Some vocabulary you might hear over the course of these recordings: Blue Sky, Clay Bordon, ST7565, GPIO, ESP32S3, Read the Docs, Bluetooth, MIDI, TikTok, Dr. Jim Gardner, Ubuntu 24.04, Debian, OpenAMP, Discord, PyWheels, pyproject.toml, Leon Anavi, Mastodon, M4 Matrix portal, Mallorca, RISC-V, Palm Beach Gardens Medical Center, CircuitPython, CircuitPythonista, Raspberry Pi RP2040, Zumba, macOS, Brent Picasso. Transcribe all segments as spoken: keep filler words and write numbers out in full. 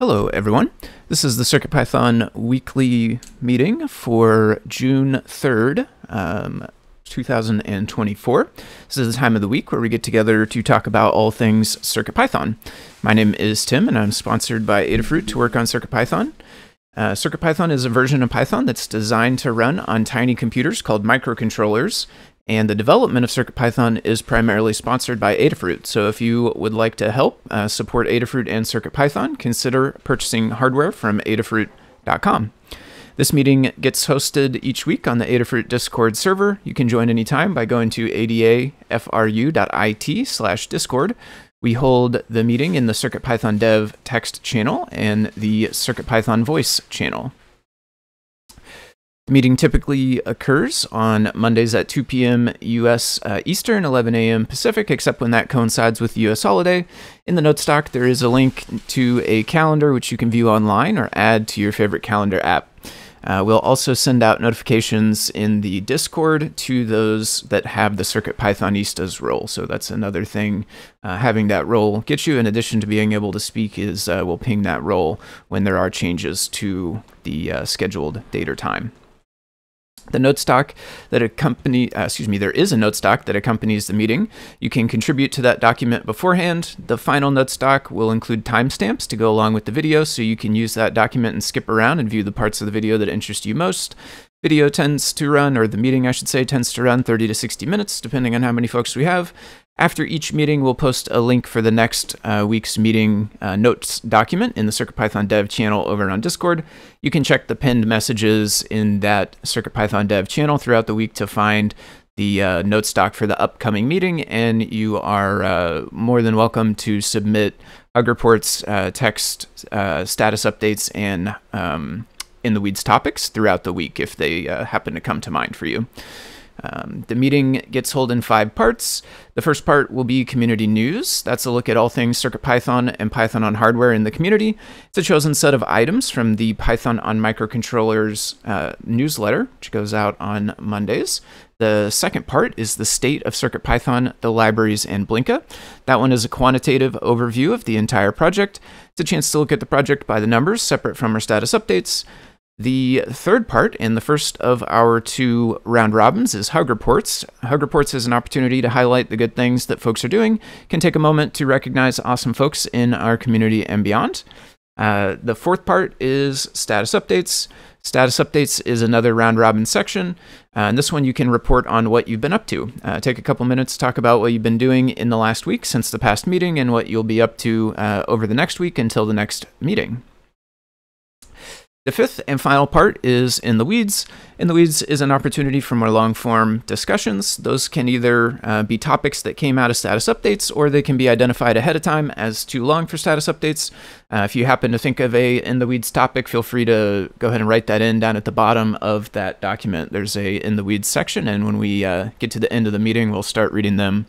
Hello everyone, this is the CircuitPython weekly meeting for June third, um, two thousand twenty-four. This is the time of the week where we get together to talk about all things CircuitPython. My name is Tim and I'm sponsored by Adafruit to work on CircuitPython. Uh, CircuitPython is a version of Python that's designed to run on tiny computers called microcontrollers. And the development of CircuitPython is primarily sponsored by Adafruit. So if you would like to help uh, support Adafruit and CircuitPython, consider purchasing hardware from adafruit dot com. This meeting gets hosted each week on the Adafruit Discord server. You can join anytime by going to adafru dot it slash discord. We hold the meeting in the CircuitPython Dev text channel and the CircuitPython voice channel. The meeting typically occurs on Mondays at two p m U S Uh, Eastern, eleven a m Pacific, except when that coincides with the U S holiday. In the notes doc, there is a link to a calendar which you can view online or add to your favorite calendar app. Uh, we'll also send out notifications in the Discord to those that have the CircuitPythonistas role. So that's another thing uh, having that role gets you, in addition to being able to speak, is uh, we'll ping that role when there are changes to the uh, scheduled date or time. The notes doc that accompany, uh, excuse me, there is a notes doc that accompanies the meeting. You can contribute to that document beforehand. The final notes doc will include timestamps to go along with the video, so you can use that document and skip around and view the parts of the video that interest you most. Video tends to run, or the meeting, I should say, tends to run thirty to sixty minutes, depending on how many folks we have. After each meeting, we'll post a link for the next uh, week's meeting uh, notes document in the CircuitPython Dev channel over on Discord. You can check the pinned messages in that CircuitPython Dev channel throughout the week to find the uh, notes doc for the upcoming meeting, and you are uh, more than welcome to submit bug reports, uh, text, uh, status updates, and um, in-the-weeds topics throughout the week if they uh, happen to come to mind for you. Um, the meeting gets held in five parts. The first part will be community news. That's a look at all things CircuitPython and Python on hardware in the community. It's a chosen set of items from the Python on Microcontrollers uh, newsletter, which goes out on Mondays. The second part is the state of CircuitPython, the libraries, and Blinka. That one is a quantitative overview of the entire project. It's a chance to look at the project by the numbers, separate from our status updates. The third part, and the first of our two round robins, is Hug Reports. Hug Reports is an opportunity to highlight the good things that folks are doing, can take a moment to recognize awesome folks in our community and beyond. Uh, the fourth part is Status Updates. Status Updates is another round robin section, uh, and this one you can report on what you've been up to. Uh, take a couple minutes to talk about what you've been doing in the last week since the past meeting and what you'll be up to uh, over the next week until the next meeting. The fifth and final part is In the Weeds. In the Weeds is an opportunity for more long-form discussions. Those can either uh, be topics that came out of status updates, or they can be identified ahead of time as too long for status updates. Uh, if you happen to think of a In the Weeds topic, feel free to go ahead and write that in down at the bottom of that document. There's a In the Weeds section, and when we uh, get to the end of the meeting, we'll start reading them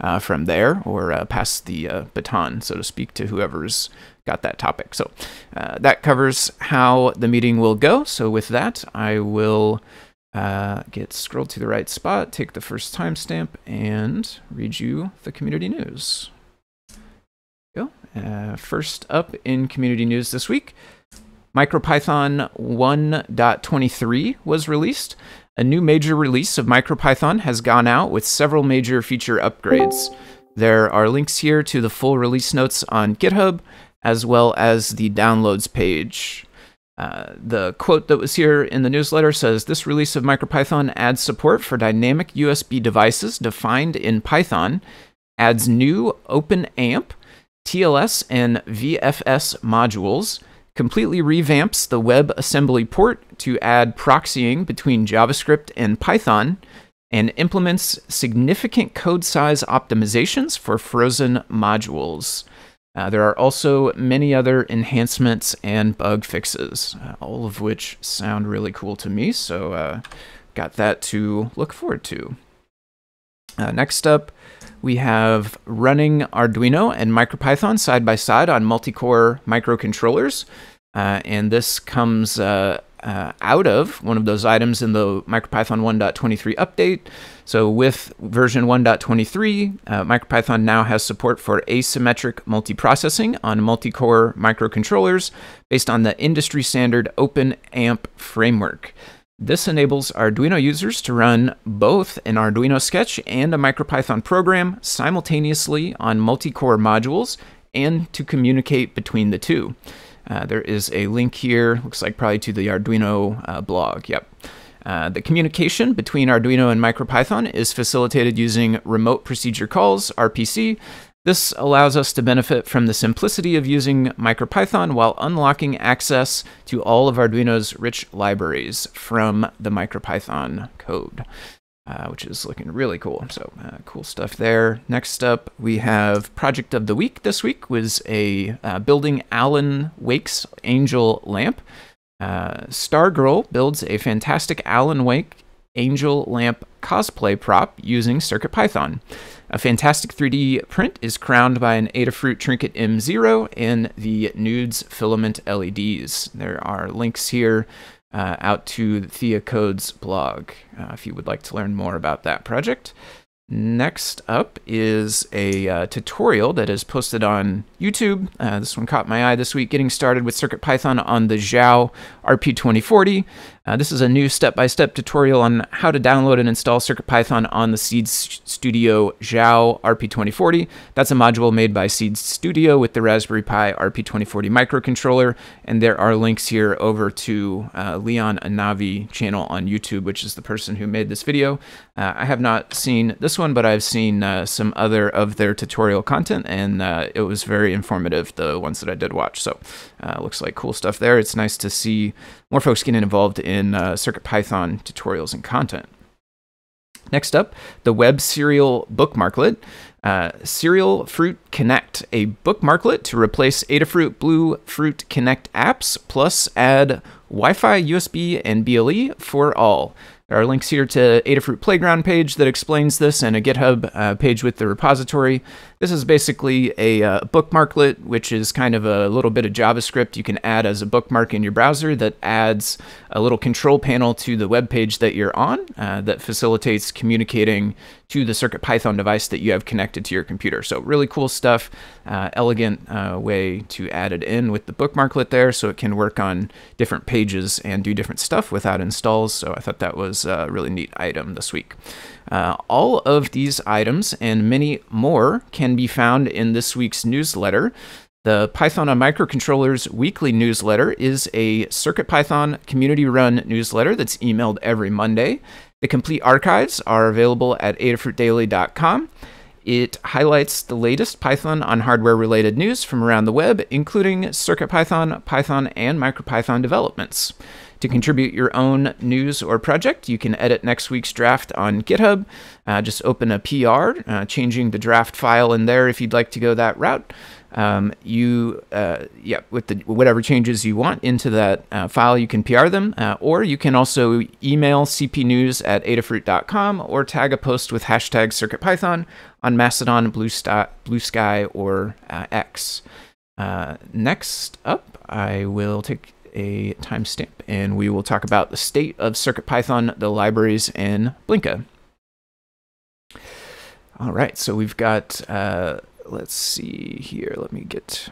uh, from there, or uh, pass the uh, baton, so to speak, to whoever's got that topic. So uh, that covers how the meeting will go. So with that, I will uh, get scrolled to the right spot, take the first timestamp, and read you the community news. Go. Uh, first up in community news this week, MicroPython one point twenty-three was released. A new major release of MicroPython has gone out with several major feature upgrades. There are links here to the full release notes on GitHub, as well as the downloads page. Uh, the quote that was here in the newsletter says, "This release of MicroPython adds support for dynamic U S B devices defined in Python, adds new OpenAMP, T L S, and V F S modules, completely revamps the WebAssembly port to add proxying between JavaScript and Python, and implements significant code size optimizations for frozen modules." Uh, there are also many other enhancements and bug fixes, uh, all of which sound really cool to me, so uh, got that to look forward to. Uh, next up, we have running Arduino and MicroPython side by side on multi-core microcontrollers, uh, and this comes uh, uh, out of one of those items in the MicroPython one point twenty-three update. So with version one point twenty-three, uh, MicroPython now has support for asymmetric multiprocessing on multi-core microcontrollers based on the industry standard OpenAMP framework. This enables Arduino users to run both an Arduino sketch and a MicroPython program simultaneously on multi-core modules and to communicate between the two. Uh, there is a link here, looks like probably to the Arduino uh, blog, yep. Uh, the communication between Arduino and MicroPython is facilitated using Remote Procedure Calls, R P C. This allows us to benefit from the simplicity of using MicroPython while unlocking access to all of Arduino's rich libraries from the MicroPython code, uh, which is looking really cool. So uh, cool stuff there. Next up, we have Project of the Week. This week was a uh, building Alan Wake's Angel Lamp. Uh, Stargirl builds a fantastic Alan Wake Angel Lamp cosplay prop using CircuitPython. A fantastic three D print is crowned by an Adafruit Trinket M zero and the Nudes filament L E Ds. There are links here uh, out to Thea Code's blog uh, if you would like to learn more about that project. Next up is a uh, tutorial that is posted on YouTube. Uh, this one caught my eye this week, getting started with CircuitPython on the Xiao R P twenty forty. Uh, this is a new step-by-step tutorial on how to download and install CircuitPython on the Seeed Studio Xiao R P twenty forty. That's a module made by Seeed Studio with the Raspberry Pi R P twenty forty microcontroller, and there are links here over to uh, Leon Anavi channel on YouTube, which is the person who made this video. Uh, I have not seen this one, but I've seen uh, some other of their tutorial content, and uh, it was very informative, the ones that I did watch. So uh, looks like cool stuff there. It's nice to see more folks getting involved in uh, CircuitPython tutorials and content. Next up, the web serial bookmarklet. Uh, Serial Fruit Connect, a bookmarklet to replace Adafruit Blue Fruit Connect apps, plus add Wi-Fi, U S B, and B L E for all. There are links here to Adafruit Playground page that explains this and a GitHub uh, page with the repository. This is basically a uh, bookmarklet, which is kind of a little bit of JavaScript you can add as a bookmark in your browser that adds a little control panel to the web page that you're on uh, that facilitates communicating to the CircuitPython device that you have connected to your computer. So really cool stuff, uh, elegant uh, way to add it in with the bookmarklet there, so it can work on different pages and do different stuff without installs. So I thought that was a really neat item this week. Uh, all of these items and many more can be found in this week's newsletter. The Python on Microcontrollers weekly newsletter is a CircuitPython community-run newsletter that's emailed every Monday. The complete archives are available at adafruit daily dot com. It highlights the latest Python on hardware-related news from around the web, including CircuitPython, Python, and MicroPython developments. To contribute your own news or project, you can edit next week's draft on GitHub. Uh, just open a P R, uh, changing the draft file in there if you'd like to go that route. Um, you, uh, yeah, with the, whatever changes you want into that uh, file, you can P R them, uh, or you can also email c p news at adafruit dot com or tag a post with hashtag CircuitPython on Mastodon, Blue Sky, Blue Sky or uh, X. Uh, next up, I will take a timestamp, and we will talk about the state of CircuitPython, the libraries, and Blinka. All right, so we've got, uh, let's see here, let me get,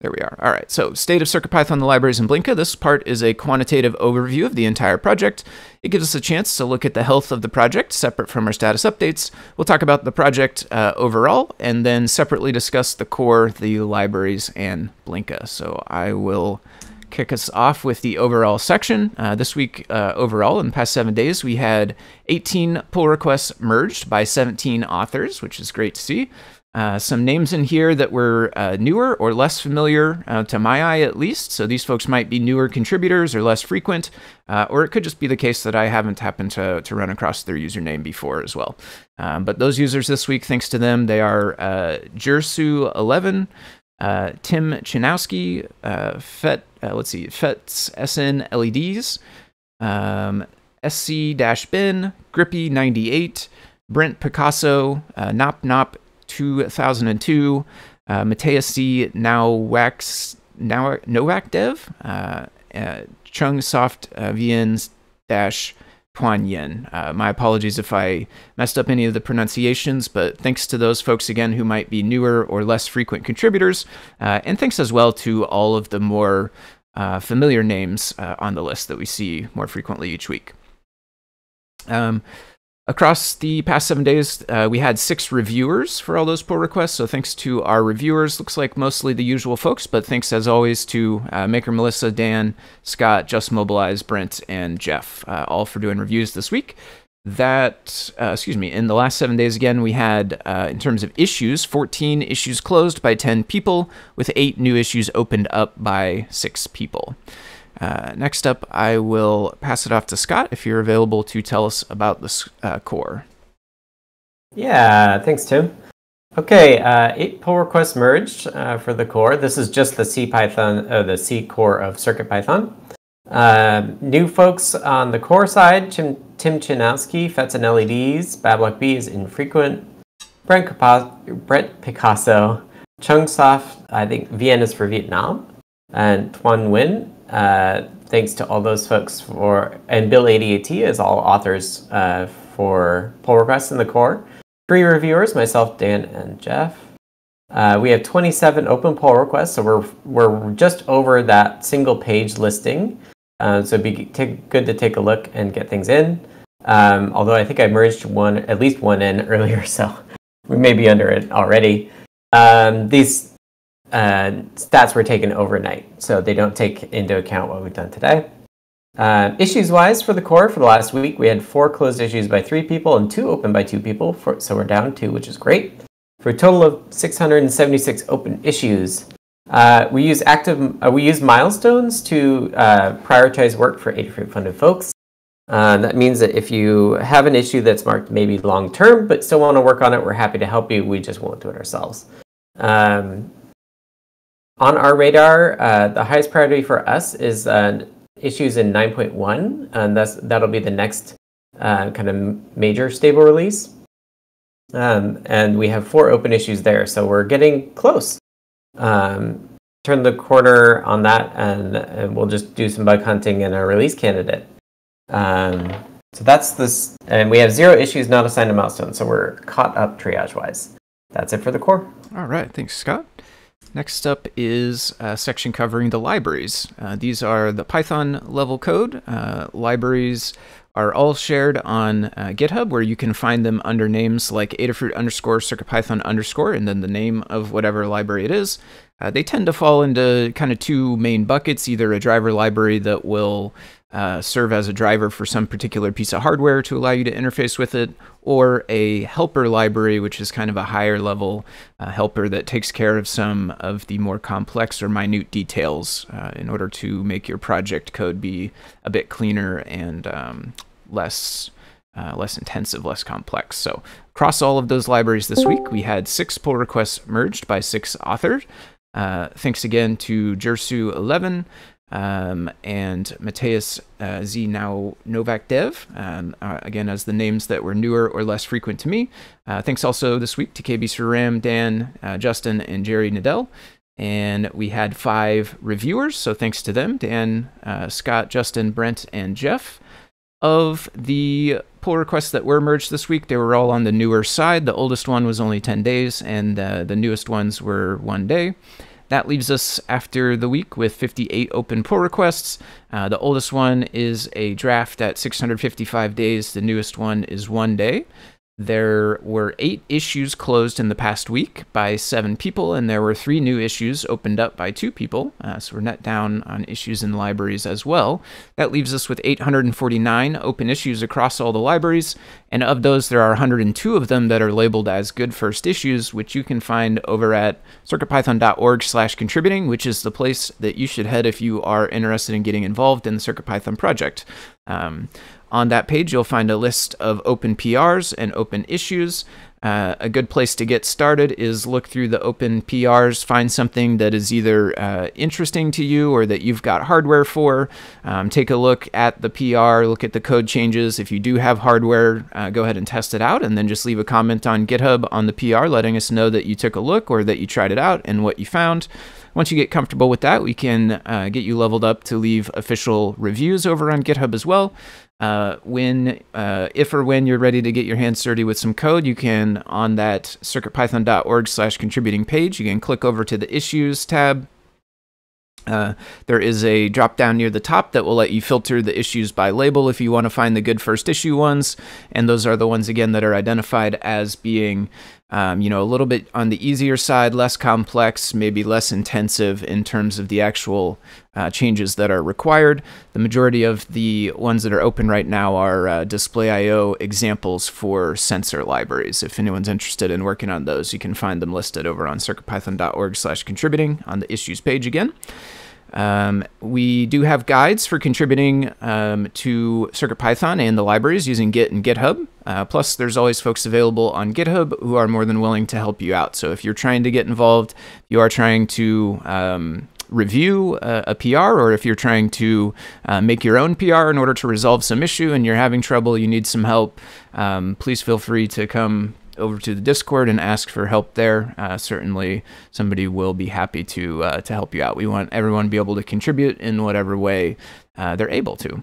there we are. All right, so state of CircuitPython, the libraries, and Blinka. This part is a quantitative overview of the entire project. It gives us a chance to look at the health of the project separate from our status updates. We'll talk about the project uh, overall, and then separately discuss the core, the libraries, and Blinka. So I will kick us off with the overall section. Uh, this week, uh, overall, in the past seven days, we had eighteen pull requests merged by seventeen authors, which is great to see. Uh, some names in here that were uh, newer or less familiar, uh, to my eye at least. So these folks might be newer contributors or less frequent, uh, or it could just be the case that I haven't happened to, to run across their username before as well. Um, but those users this week, thanks to them, they are uh, Jersu eleven, Uh, Tim Chinowski, uh, Fet, uh, let's see, Fets S N L E Ds, um, S C-Bin, Grippy ninety-eight, Brent Picasso, uh, Nop Nop two thousand two, uh, Mateus C. Nowak Dev, uh, uh, chungsoft uh, vns dash Yen. Uh, my apologies if I messed up any of the pronunciations, but thanks to those folks again who might be newer or less frequent contributors, uh, and thanks as well to all of the more uh, familiar names uh, on the list that we see more frequently each week. Um, across the past seven days, uh, we had six reviewers for all those pull requests, so thanks to our reviewers. Looks like mostly the usual folks, but thanks as always to uh, Maker Melissa, Dan, Scott, Just Mobilize, Brent, and Jeff, uh, all for doing reviews this week. That, uh, excuse me, in the last seven days again, we had, uh, in terms of issues, fourteen issues closed by ten people, with eight new issues opened up by six people. Uh, next up, I will pass it off to Scott, if you're available to tell us about the uh, core. Yeah, thanks, Tim. Okay, uh, eight pull requests merged uh, for the core. This is just the C Python, uh, the C core of CircuitPython. Uh, new folks on the core side: Tim, Tim Chinowski, Fets and L E Ds, Bablock B is infrequent, Brent, Capo- Brent Picasso, Chungsoft, I think V N is for Vietnam, and Thuan Nguyen. Uh, thanks to all those folks for, and Bill eighty-eight T is all authors uh, for pull requests in the core. Three reviewers, myself, Dan, and Jeff. Uh, we have twenty-seven open pull requests, so we're we're just over that single page listing. Uh, so it'd be take, good to take a look and get things in. Um, although I think I merged one, at least one in earlier, so we may be under it already. Um, these. Uh, stats were taken overnight, so they don't take into account what we've done today. Uh, Issues-wise for the core, for the last week, we had four closed issues by three people and two open by two people, for, so we're down two, which is great, for a total of six hundred seventy-six open issues. Uh, we use active, uh, we use milestones to uh, prioritize work for Adafruit-funded folks. Uh, that means that if you have an issue that's marked maybe long-term, but still want to work on it, we're happy to help you. We just won't do it ourselves. Um, On our radar, uh, the highest priority for us is uh, issues in nine point one, and that's, that'll be the next uh, kind of major stable release. Um, and we have four open issues there, so we're getting close. Um, turn the corner on that, and, and we'll just do some bug hunting in our release candidate. Um, so that's this, and we have zero issues not assigned to milestones, so we're caught up triage-wise. That's it for the core. All right, thanks, Scott. Next up is a section covering the libraries. Uh, these are the Python level code. Uh, libraries are all shared on uh, GitHub, where you can find them under names like Adafruit underscore CircuitPython underscore, and then the name of whatever library it is. Uh, they tend to fall into kind of two main buckets, either a driver library that will uh, serve as a driver for some particular piece of hardware to allow you to interface with it, or a helper library, which is kind of a higher level uh, helper that takes care of some of the more complex or minute details uh, in order to make your project code be a bit cleaner and um, less Uh, less intensive, less complex. So across all of those libraries this week, we had six pull requests merged by six authors. Uh, thanks again to Jersu eleven um, and Mateus uh, Z now Novak Dev, um, uh, again as the names that were newer or less frequent to me. Uh, thanks also this week to K B Sriram, Dan, uh, Justin, and Jerry Nadell. And we had five reviewers, so thanks to them, Dan, uh, Scott, Justin, Brent, and Jeff. Of the pull requests that were merged this week, they were all on the newer side. The oldest one was only ten days, and uh, the newest ones were one day. That leaves us after the week with fifty-eight open pull requests. Uh, the oldest one is a draft at six hundred fifty-five days. The newest one is one day. There were eight issues closed in the past week by seven people, and there were three new issues opened up by two people, uh, so we're net down on issues in libraries as well. That leaves us with eight hundred forty-nine open issues across all the libraries, and of those there are one hundred two of them that are labeled as good first issues, which you can find over at circuitpython.org slash contributing, which is the place that you should head if you are interested in getting involved in the CircuitPython project. Um, On that page, you'll find a list of open P Rs and open issues. Uh, a good place to get started is look through the open P Rs, find something that is either uh, interesting to you or that you've got hardware for. Um, take a look at the P R, look at the code changes. If you do have hardware, uh, go ahead and test it out, and then just leave a comment on GitHub on the P R letting us know that you took a look or that you tried it out and what you found. Once you get comfortable with that, we can uh, get you leveled up to leave official reviews over on GitHub as well. Uh, when, uh, if or when you're ready to get your hands dirty with some code, you can, on that circuitpython.org slash contributing page, you can click over to the Issues tab. Uh, there is a drop down near the top that will let you filter the issues by label if you want to find the good first issue ones. And those are the ones, again, that are identified as being, um, you know, a little bit on the easier side, less complex, maybe less intensive in terms of the actual uh, changes that are required. The majority of the ones that are open right now are uh, displayio examples for sensor libraries. If anyone's interested in working on those, you can find them listed over on circuitpython.org slash contributing on the issues page again. Um, we do have guides for contributing um, to CircuitPython and the libraries using Git and GitHub. Uh, plus, there's always folks available on GitHub who are more than willing to help you out. So if you're trying to get involved, you are trying to um, review a, a P R, or if you're trying to uh, make your own P R in order to resolve some issue and you're having trouble, you need some help, um, please feel free to come over to the Discord and ask for help there. Uh, certainly somebody will be happy to uh, to help you out. We want everyone to be able to contribute in whatever way uh, they're able to.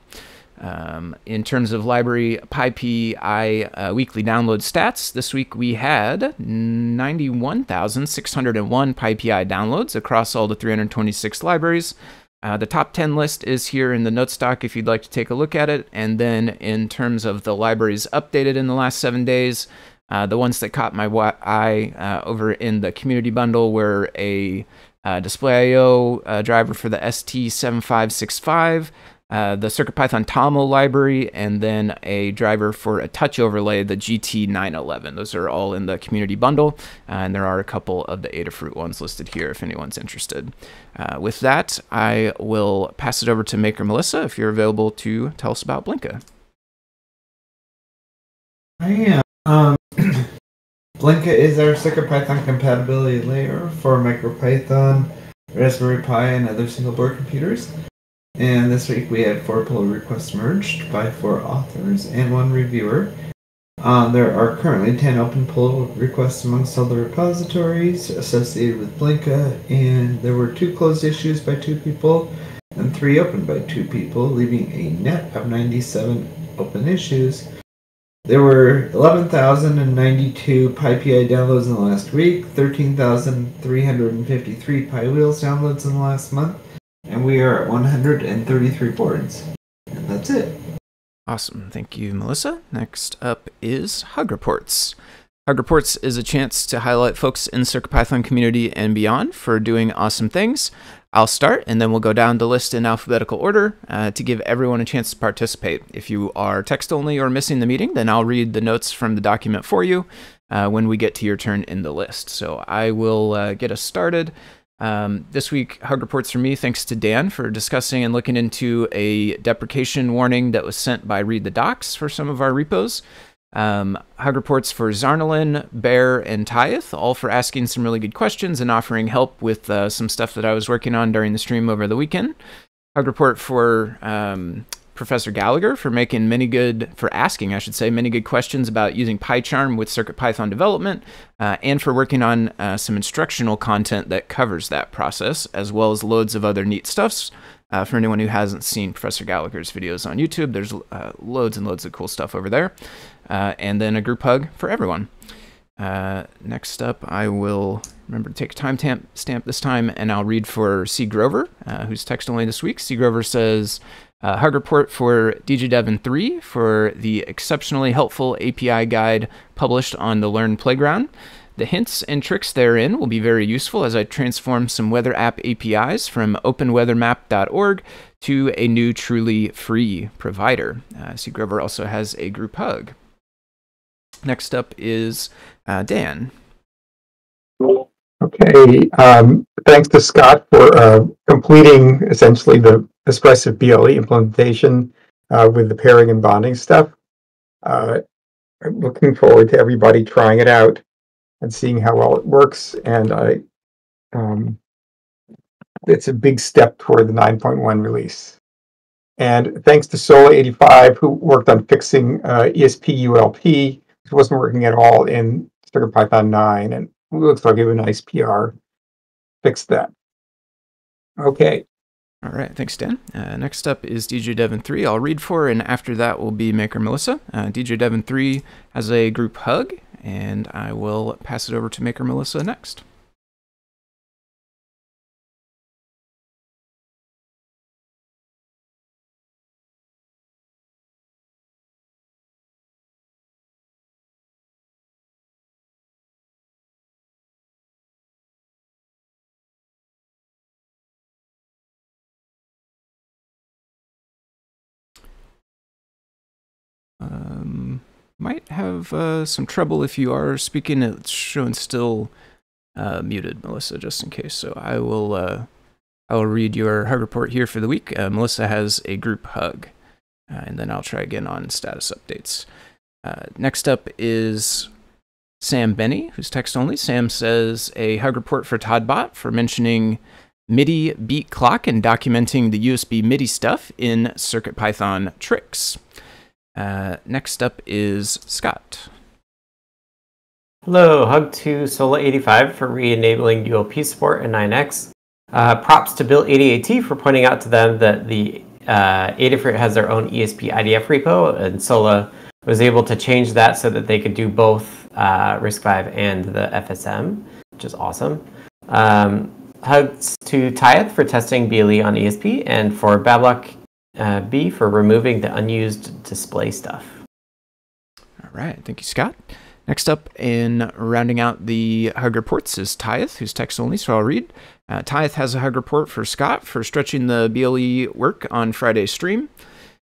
Um, in terms of library PyPI uh, weekly download stats, this week we had ninety-one thousand six hundred one PyPI downloads across all the three hundred twenty-six libraries. Uh, the top ten list is here in the notes doc if you'd like to take a look at it. And then in terms of the libraries updated in the last seven days, Uh, the ones that caught my eye uh, over in the community bundle were a uh, displayio uh, driver for the S T seven five six five, uh, the CircuitPython Toml library, and then a driver for a touch overlay, the G T nine eleven. Those are all in the community bundle, uh, and there are a couple of the Adafruit ones listed here if anyone's interested. Uh, with that, I will pass it over to Maker Melissa if you're available to tell us about Blinka. I am. Um, Blinka is our CircuitPython compatibility layer for MicroPython, Raspberry Pi, and other single-board computers. And this week we had four pull requests merged by four authors and one reviewer. Um, there are currently ten open pull requests amongst all the repositories associated with Blinka, and there were two closed issues by two people and three open by two people, leaving a net of ninety-seven open issues. There were eleven thousand ninety-two PyPI downloads in the last week, thirteen thousand three hundred fifty-three PyWheels downloads in the last month, and we are at one hundred thirty-three boards. And that's it. Awesome. Thank you, Melissa. Next up is Hug Reports. Hug Reports is a chance to highlight folks in CircuitPython community and beyond for doing awesome things. I'll start, and then we'll go down the list in alphabetical order uh, to give everyone a chance to participate. If you are text only or missing the meeting, then I'll read the notes from the document for you uh, when we get to your turn in the list. So I will uh, get us started. Um, this week, Hug Reports for me, thanks to Dan for discussing and looking into a deprecation warning that was sent by Read the Docs for some of our repos. Um, Hug Reports for Zarnalin, Bear, and Tyeth, all for asking some really good questions and offering help with uh, some stuff that I was working on during the stream over the weekend. Hug Report for um, Professor Gallagher for making many good, for asking, I should say, many good questions about using PyCharm with CircuitPython development, uh, and for working on uh, some instructional content that covers that process, as well as loads of other neat stuffs. Uh, for anyone who hasn't seen Professor Gallagher's videos on YouTube, there's uh, loads and loads of cool stuff over there. Uh, and then a group hug for everyone. Uh, next up, I will remember to take a time stamp, stamp this time, and I'll read for C. Grover, uh, who's text only this week. C. Grover says, uh, Hug Report for D J Devin three for the exceptionally helpful A P I guide published on the Learn Playground. The hints and tricks therein will be very useful as I transform some weather app A P Is from open weather map dot org to a new truly free provider. Uh, C. Grover also has a group hug. Next up is uh, Dan. Okay, um, thanks to Scott for uh, completing essentially the expressive B L E implementation uh, with the pairing and bonding stuff. Uh, I'm looking forward to everybody trying it out and seeing how well it works. And I, um, it's a big step toward the nine point one release. And thanks to Sola eighty-five, who worked on fixing uh, E S P U L P. It wasn't working at all in CircuitPython nine, and it looks like it was a nice P R. Fixed that. Okay. All right, thanks, Dan. Uh, next up is D J Devin three. I'll read for, and after that will be Maker Melissa. Uh, D J Devin three has a group hug, and I will pass it over to Maker Melissa next. Um, might have uh, some trouble if you are speaking. It's showing still uh, muted, Melissa, just in case. So I will uh, I will read your hug report here for the week. Uh, Melissa has a group hug, uh, and then I'll try again on status updates. Uh, next up is Sam Benny, who's text only. Sam says a hug report for Toddbot for mentioning MIDI beat clock and documenting the U S B MIDI stuff in CircuitPython tricks. Uh, next up is Scott. Hello, hug to Sola eighty-five for re-enabling U L P support in nine X. Uh, props to Bill eighty-eight T for pointing out to them that the uh, Adafruit has their own E S P I D F repo, and Sola was able to change that so that they could do both uh, RISC-V and the F S M, which is awesome. Um, hugs to Tyeth for testing B L E on E S P, and for Bablock Uh, B for removing the unused display stuff. All right, thank you, Scott. Next up in rounding out the hug reports is Tyeth, who's text only, so I'll read. Uh, Tyeth has a hug report for Scott for stretching the B L E work on Friday's stream.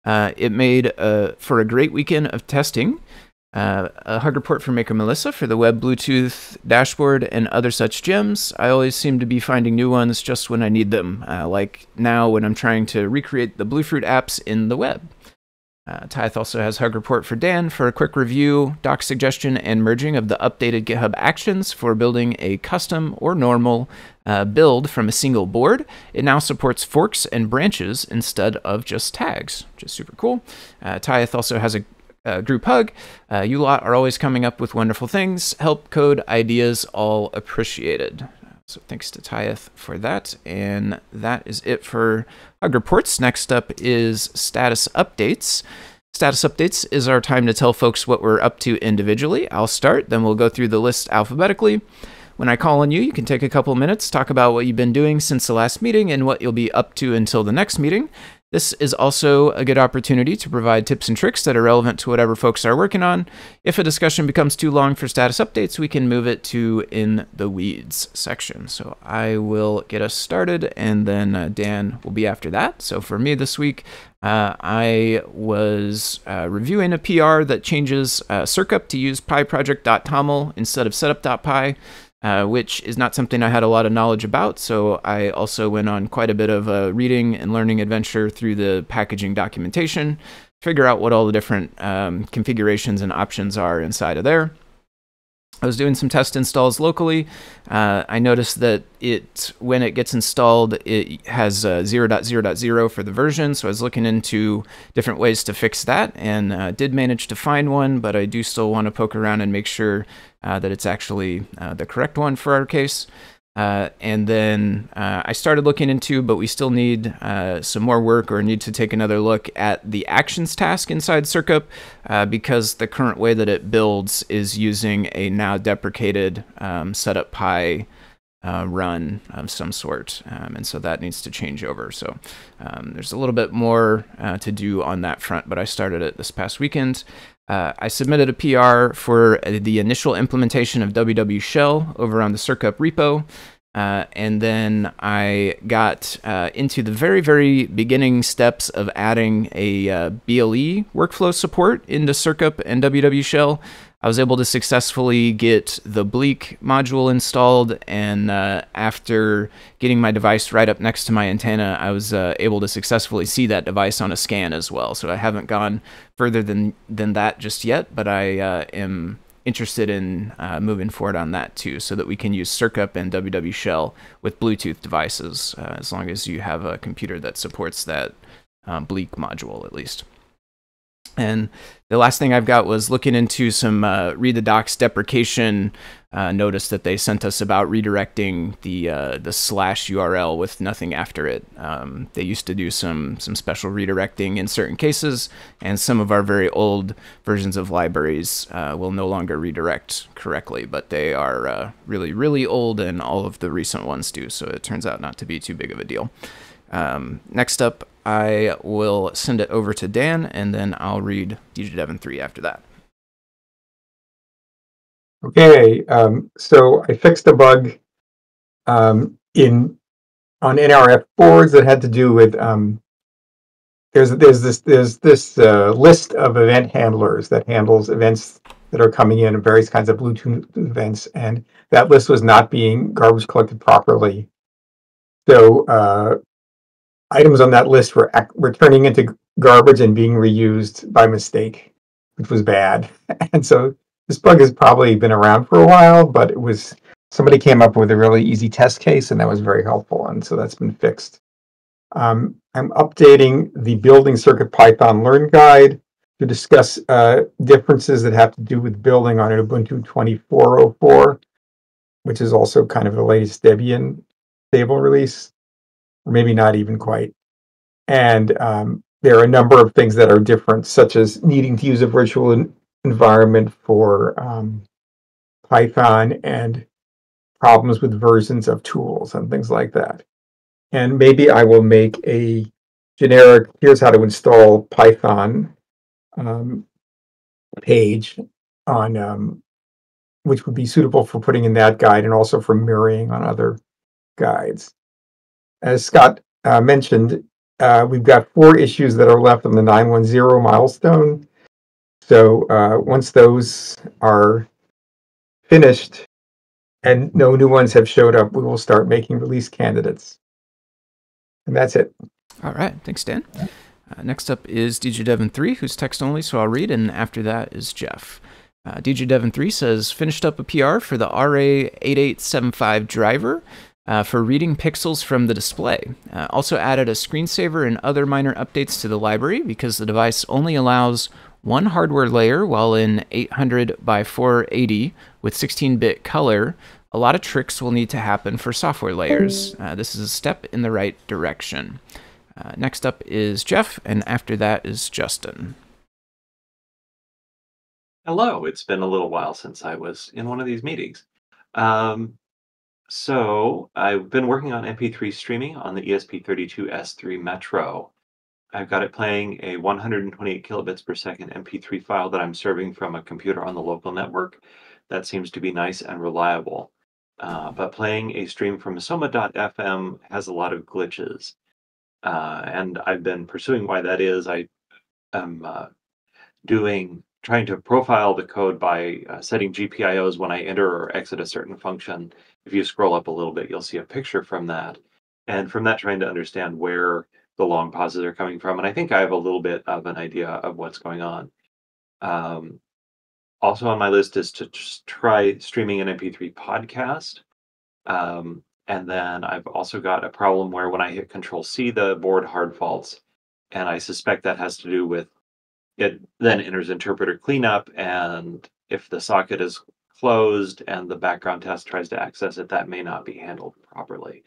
Uh, it made uh, for a great weekend of testing. Uh, a hug report for Maker Melissa for the web Bluetooth dashboard and other such gems. I always seem to be finding new ones just when I need them, uh, like now when I'm trying to recreate the Blue Fruit apps in the web. Uh, Tyeth also has hug report for Dan for a quick review, doc suggestion, and merging of the updated GitHub actions for building a custom or normal uh, build from a single board. It now supports forks and branches instead of just tags, which is super cool. Uh, Tyeth also has a Uh, group hug. Uh, you lot are always coming up with wonderful things. Help, code, ideas, all appreciated. So thanks to Tyeth for that. And that is it for hug reports. Next up is status updates. Status updates is our time to tell folks what we're up to individually. I'll start, then we'll go through the list alphabetically. When I call on you, you can take a couple minutes, talk about what you've been doing since the last meeting and what you'll be up to until the next meeting. This is also a good opportunity to provide tips and tricks that are relevant to whatever folks are working on. If a discussion becomes too long for status updates, we can move it to in the weeds section. So I will get us started, and then uh, Dan will be after that. So for me this week, uh, I was uh, reviewing a P R that changes uh, Circup to use pyproject dot toml instead of setup dot p y. Uh, which is not something I had a lot of knowledge about, so I also went on quite a bit of a reading and learning adventure through the packaging documentation, figure out what all the different um, configurations and options are inside of there. I was doing some test installs locally. Uh, I noticed that it, when it gets installed, it has zero point zero point zero for the version, so I was looking into different ways to fix that, and uh, did manage to find one, but I do still want to poke around and make sure Uh, that it's actually uh, the correct one for our case. Uh, and then uh, I started looking into, but we still need uh, some more work or need to take another look at the actions task inside Circup uh, because the current way that it builds is using a now deprecated um, setup dot p y uh, run of some sort. Um, and so that needs to change over. So um, there's a little bit more uh, to do on that front, but I started it this past weekend. Uh, I submitted a P R for uh, the initial implementation of W W Shell over on the Circup repo, uh, and then I got uh, into the very, very beginning steps of adding a uh, B L E workflow support into Circup and W W Shell. I was able to successfully get the Bleak module installed, and uh, after getting my device right up next to my antenna, I was uh, able to successfully see that device on a scan as well. So I haven't gone further than, than that just yet, but I uh, am interested in uh, moving forward on that too, so that we can use Circup and W W Shell with Bluetooth devices, uh, as long as you have a computer that supports that um, Bleak module at least. And the last thing I've got was looking into some uh, Read the Docs deprecation uh, notice that they sent us about redirecting the uh, the slash U R L with nothing after it. Um, they used to do some some special redirecting in certain cases, and some of our very old versions of libraries uh, will no longer redirect correctly, but they are uh, really, really old, and all of the recent ones do, so it turns out not to be too big of a deal. Um, next up, I will send it over to Dan, and then I'll read D J Devon three after that. Okay, um, so I fixed a bug um, in on N R F boards that had to do with um, there's there's this there's this uh, list of event handlers that handles events that are coming in, various kinds of Bluetooth events, and that list was not being garbage collected properly. So uh, items on that list were were turning into garbage and being reused by mistake, which was bad, and so. This bug has probably been around for a while, but it was somebody came up with a really easy test case, and that was very helpful, and so that's been fixed. Um, I'm updating the Building CircuitPython Learn Guide to discuss uh, differences that have to do with building on Ubuntu twenty-four oh four, which is also kind of the latest Debian stable release, or maybe not even quite. And um, there are a number of things that are different, such as needing to use a virtual environment for um, Python and problems with versions of tools and things like that. And maybe I will make a generic, here's how to install Python um, page on, um, which would be suitable for putting in that guide and also for mirroring on other guides. As Scott uh, mentioned, uh, we've got four issues that are left on the nine one zero milestone. So uh, once those are finished and no new ones have showed up, we will start making release candidates. And that's it. All right. Thanks, Dan. Uh, next up is D J Devon three, who's text only, so I'll read, and after that is Jeff. Uh, D J Devon three says, finished up a P R for the R A eight eight seven five driver uh, for reading pixels from the display. Uh, also added a screensaver and other minor updates to the library because the device only allows one hardware layer while in eight hundred by four eighty with sixteen bit color. A lot of tricks will need to happen for software layers. Uh, this is a step in the right direction. Uh, next up is Jeff, and after that is Justin. Hello, it's been a little while since I was in one of these meetings. Um, so I've been working on M P three streaming on the E S P thirty-two S three Metro. I've got it playing a one hundred twenty-eight kilobits per second M P three file that I'm serving from a computer on the local network. That seems to be nice and reliable. Uh, but playing a stream from Soma dot F M has a lot of glitches. Uh, and I've been pursuing why that is. I am uh, doing, trying to profile the code by uh, setting G P I Os when I enter or exit a certain function. If you scroll up a little bit, you'll see a picture from that. And from that, trying to understand where the long pauses are coming from, and I think I have a little bit of an idea of what's going on. Um, also on my list is to just try streaming an M P three podcast. Um, and then I've also got a problem where when I hit control C, the board hard faults, and I suspect that has to do with it then enters interpreter cleanup, and if the socket is closed and the background test tries to access it, that may not be handled properly.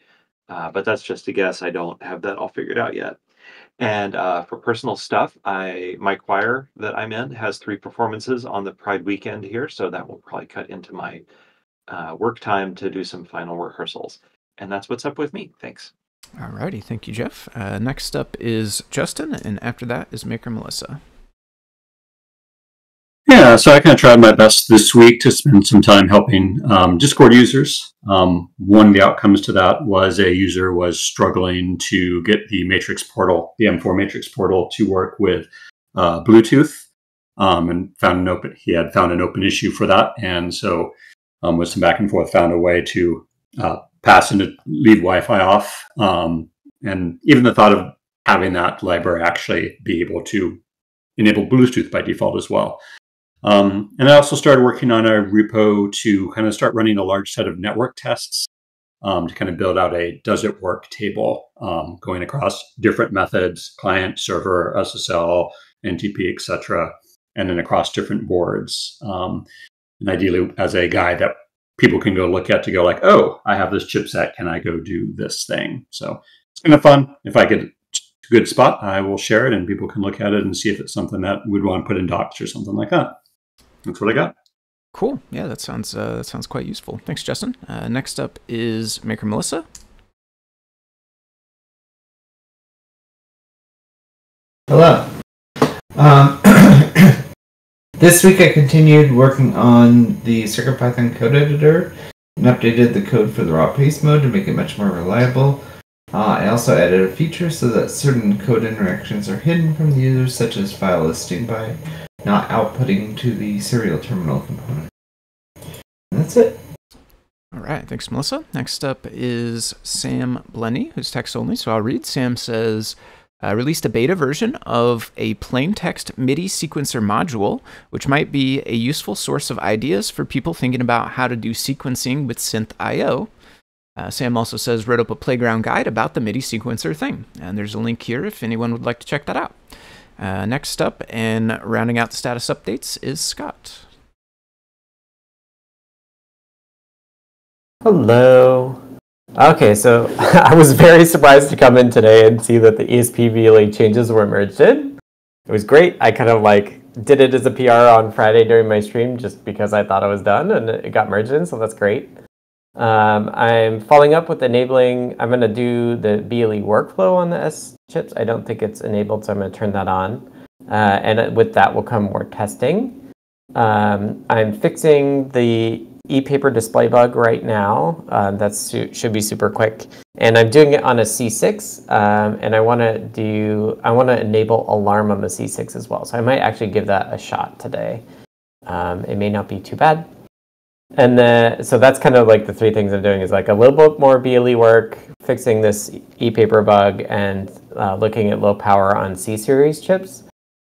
Uh, but that's just a guess. I don't have that all figured out yet. And uh, for personal stuff, I my choir that I'm in has three performances on the Pride weekend here, so that will probably cut into my uh, work time to do some final rehearsals. And that's what's up with me. Thanks. All righty. Thank you, Jeff. Uh, next up is Justin, and after that is Maker Melissa. Yeah, so I kind of tried my best this week to spend some time helping um, Discord users. Um, one of the outcomes to that was a user was struggling to get the matrix portal, the M four matrix portal, to work with uh, Bluetooth, um, and found an open. He had found an open issue for that, and so um, with some back and forth, found a way to uh, pass and leave Wi-Fi off. Um, and even the thought of having that library actually be able to enable Bluetooth by default as well. Um, and I also started working on a repo to kind of start running a large set of network tests um, to kind of build out a does it work table um, going across different methods, client, server, S S L, N T P, et cetera, and then across different boards. Um, and ideally as a guide that people can go look at to go like, oh, I have this chipset. Can I go do this thing? So it's kind of fun. If I get a good spot, I will share it and people can look at it and see if it's something that we'd want to put in docs or something like that. That's what I got. Cool. Yeah, that sounds uh, that sounds quite useful. Thanks, Justin. Uh, next up is Maker Melissa. Hello. Um, this week I continued working on the CircuitPython code editor and updated the code for the raw paste mode to make it much more reliable. Uh, I also added a feature so that certain code interactions are hidden from the user, such as file listing, by not outputting to the serial terminal component. And that's it. All right, thanks, Melissa. Next up is Sam Blenny, who's text only, so I'll read. Sam says, Uh, released a beta version of a plain text MIDI sequencer module, which might be a useful source of ideas for people thinking about how to do sequencing with synth I O. Uh, Sam also says, wrote up a playground guide about the MIDI sequencer thing. And there's a link here if anyone would like to check that out. Uh, next up, and rounding out the status updates, is Scott. Hello. Okay, so I was very surprised to come in today and see that the E S P V L A changes were merged in. It was great. I kind of like did it as a P R on Friday during my stream just because I thought I was done, and it got merged in, so that's great. Um, I'm following up with enabling. I'm going to do the B L E workflow on the S chips. I don't think it's enabled, so I'm going to turn that on. Uh, and with that will come more testing. Um, I'm fixing the e-paper display bug right now. Uh, that should be super quick. And I'm doing it on a C six, um, and I want to do I want to enable alarm on the C six as well. So I might actually give that a shot today. Um, it may not be too bad. And the, so that's kind of like the three things I'm doing is like a little bit more B L E work, fixing this e-paper bug, and uh, looking at low power on C-series chips.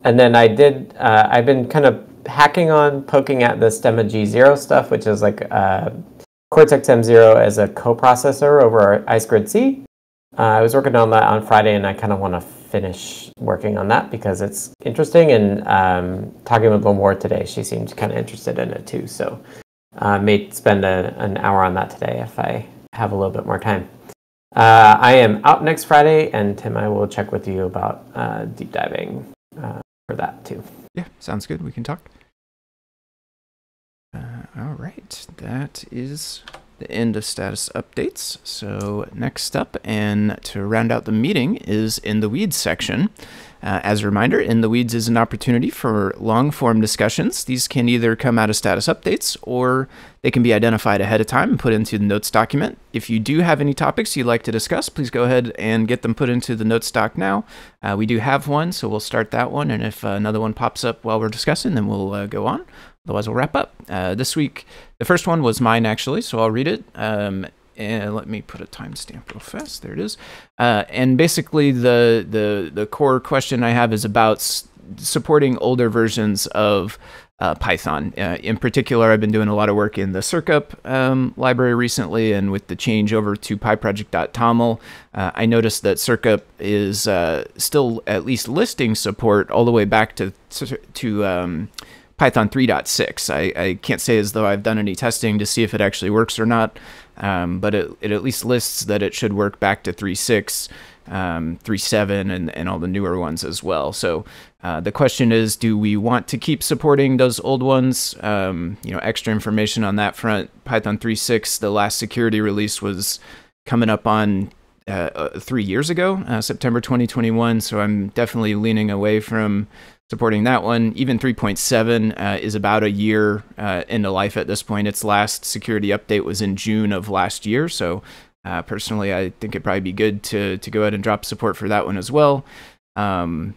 And then I did uh, I've been kind of hacking on, poking at the Stemma G zero stuff, which is like uh, Cortex M zero as a coprocessor over I squared C. Uh, I was working on that on Friday, and I kind of want to finish working on that because it's interesting. And um, talking with Lamore today, she seemed kind of interested in it too. So I uh, may spend a, an hour on that today if I have a little bit more time. Uh, I am out next Friday, and Tim, I will check with you about uh, deep diving uh, for that too. Yeah, sounds good. We can talk. Uh, all right, that is the end of status updates. So next up, and to round out the meeting, is In the Weeds section. Uh, as a reminder, In the Weeds is an opportunity for long-form discussions. These can either come out of status updates, or they can be identified ahead of time and put into the notes document. If you do have any topics you'd like to discuss, please go ahead and get them put into the notes doc now. Uh, we do have one, so we'll start that one, and if uh, another one pops up while we're discussing, then we'll uh, go on. Otherwise, we'll wrap up. Uh, this week, the first one was mine, actually, so I'll read it. Um, and let me put a timestamp real fast. There it is. Uh, and basically, the, the, the core question I have is about s supporting older versions of uh, Python. Uh, in particular, I've been doing a lot of work in the CircuitPython um, library recently, and with the change over to pyproject dot toml, uh, I noticed that CircuitPython is uh, still at least listing support all the way back to... to um, Python three point six. I, I can't say as though I've done any testing to see if it actually works or not, um, but it, it at least lists that it should work back to three point six, um, three point seven, and, and all the newer ones as well. So uh, the question is, do we want to keep supporting those old ones? Um, you know, extra information on that front. Python three point six, the last security release was coming up on uh, uh, three years ago, uh, September twenty twenty-one, so I'm definitely leaning away from supporting that one. Even three point seven uh, is about a year uh, into life at this point. Its last security update was in June of last year, so uh, personally, I think it'd probably be good to to go ahead and drop support for that one as well. Um,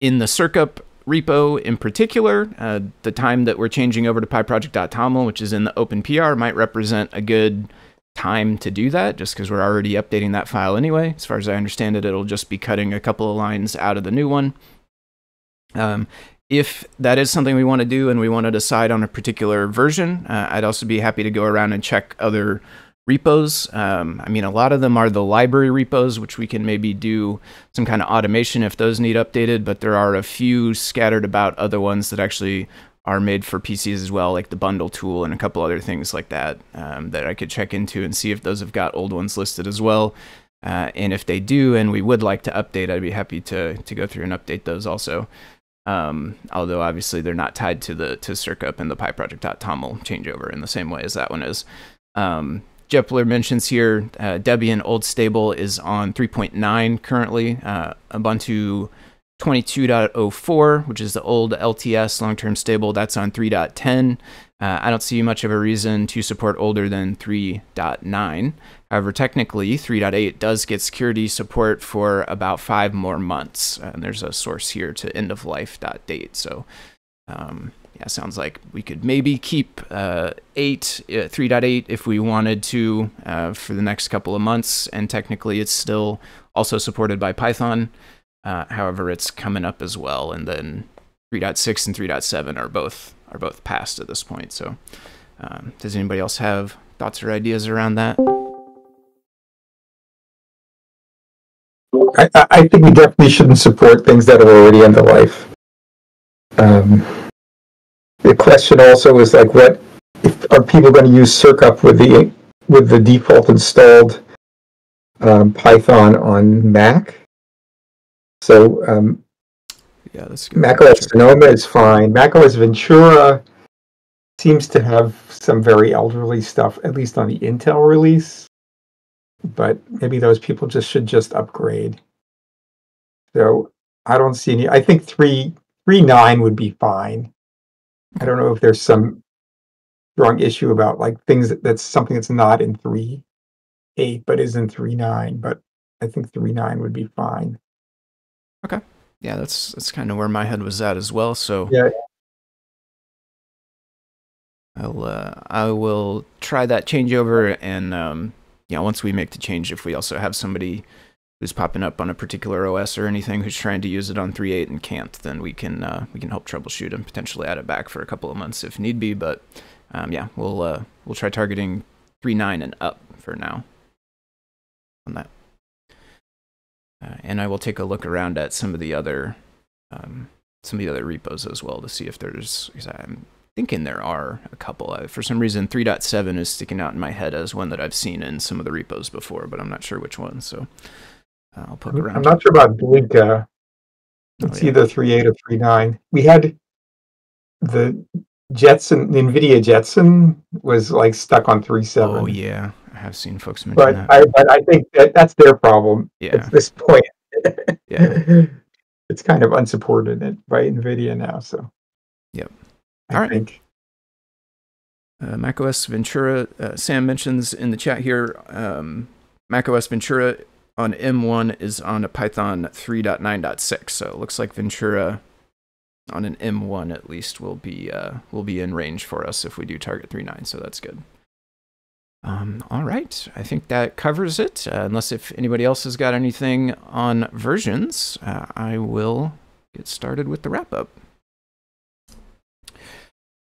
in the CircuitPython repo in particular, uh, the time that we're changing over to pyproject dot toml, which is in the open P R, might represent a good time to do that, just because we're already updating that file anyway. As far as I understand it, it'll just be cutting a couple of lines out of the new one. Um, if that is something we want to do and we want to decide on a particular version, uh, I'd also be happy to go around and check other repos. Um, I mean, a lot of them are the library repos, which we can maybe do some kind of automation if those need updated, but there are a few scattered about other ones that actually are made for P Cs as well, like the bundle tool and a couple other things like that, um, that I could check into and see if those have got old ones listed as well. Uh, and if they do, and we would like to update, I'd be happy to to go through and update those also. Um, although obviously they're not tied to the to CircuitPython and the pyproject dot toml changeover in the same way as that one is. Um, Jepler mentions here, uh, Debian Old Stable is on three point nine currently. Uh, Ubuntu twenty-two point oh four, which is the old L T S long-term stable, that's on three point ten. Uh, I don't see much of a reason to support older than three point nine. However, technically, three point eight does get security support for about five more months. And there's a source here to endoflife.date. So, um, yeah, sounds like we could maybe keep uh, three point eight if we wanted to uh, for the next couple of months. And technically, it's still also supported by Python. Uh, however, it's coming up as well, and then three point six and three point seven are both are both passed at this point. So, um, does anybody else have thoughts or ideas around that? I, I think we definitely shouldn't support things that are already end of life. Um, the question also is like, what if, are people going to use CircuitPython with the with the default installed um, Python on Mac? So um, yeah, that's macOS Sonoma is fine. macOS Ventura seems to have some very elderly stuff, at least on the Intel release. But maybe those people just should just upgrade. So I don't see any. I think three three nine would be fine. I don't know if there's some strong issue about like things that, that's something that's not in three eight but is in three nine. But I think three nine would be fine. Okay. Yeah, that's that's kind of where my head was at as well. So yeah. I'll uh, I will try that changeover, and um, yeah, once we make the change, if we also have somebody who's popping up on a particular O S or anything who's trying to use it on three point eight and can't, then we can uh, we can help troubleshoot and potentially add it back for a couple of months if need be. But um, yeah, we'll uh, we'll try targeting three point nine and up for now on that. Uh, and I will take a look around at some of the other, um, some of the other repos as well to see if there's. Because I'm thinking there are a couple. Uh, for some reason, three point seven is sticking out in my head as one that I've seen in some of the repos before, but I'm not sure which one. So uh, I'll poke around. I'm not sure about Blinka. It's oh, yeah. Either three point eight or three point nine. We had the Jetson, the NVIDIA Jetson, was like stuck on three point seven. Oh yeah. I have seen folks mention but that. I, but I think that that's their problem yeah. at this point. yeah, it's kind of unsupported by NVIDIA now. So, yep. All I right. Think. Uh, macOS Ventura. Uh, Sam mentions in the chat here. Um, macOS Ventura on M one is on a Python three point nine point six. So it looks like Ventura on an M one at least will be uh, will be in range for us if we do target three point nine. So that's good. Um, all right, I think that covers it. Uh, unless if anybody else has got anything on versions, uh, I will get started with the wrap-up.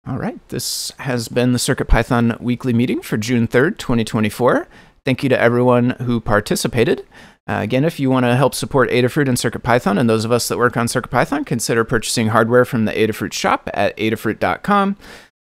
All right, this has been the CircuitPython weekly meeting for June third, twenty twenty-four. Thank you to everyone who participated. Uh, again, if you want to help support Adafruit and CircuitPython, and those of us that work on CircuitPython, consider purchasing hardware from the Adafruit shop at adafruit dot com.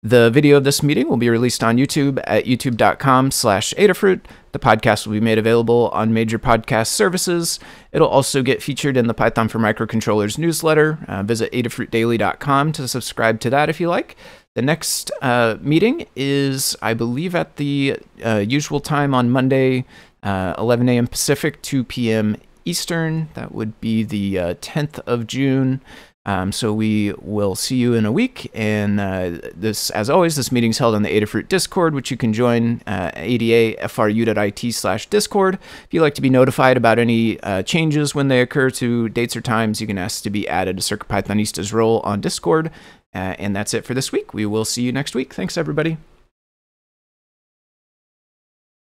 The video of this meeting will be released on YouTube at youtube dot com slash Adafruit. The podcast will be made available on major podcast services. It'll also get featured in the Python for Microcontrollers newsletter. Uh, visit adafruit daily dot com to subscribe to that if you like. The next uh, meeting is, I believe, at the uh, usual time on Monday, uh, eleven A M Pacific, two P M Eastern. That would be the uh, tenth of June. Um, so we will see you in a week, and uh, this, as always, this meeting's held on the Adafruit Discord, which you can join uh, adafru dot it slash discord. If you'd like to be notified about any uh, changes when they occur to dates or times, you can ask to be added to CircuitPythonista's role on Discord. Uh, and that's it for this week. We will see you next week. Thanks, everybody.